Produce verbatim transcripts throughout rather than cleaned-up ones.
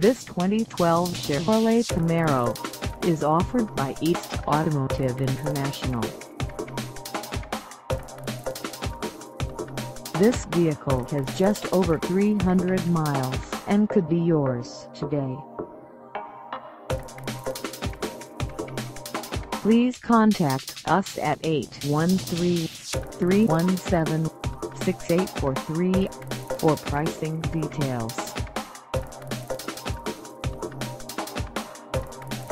This twenty twelve Chevrolet Camaro is offered by East Automotive International. This vehicle has just over three hundred miles and could be yours today. Please contact us at eight one three, three one seven, six eight four three for pricing details.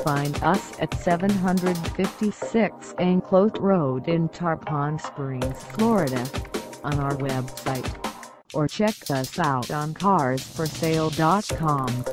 Find us at seven fifty-six Anclote Road in Tarpon Springs, Florida, on our website, or check us out on cars for sale dot com.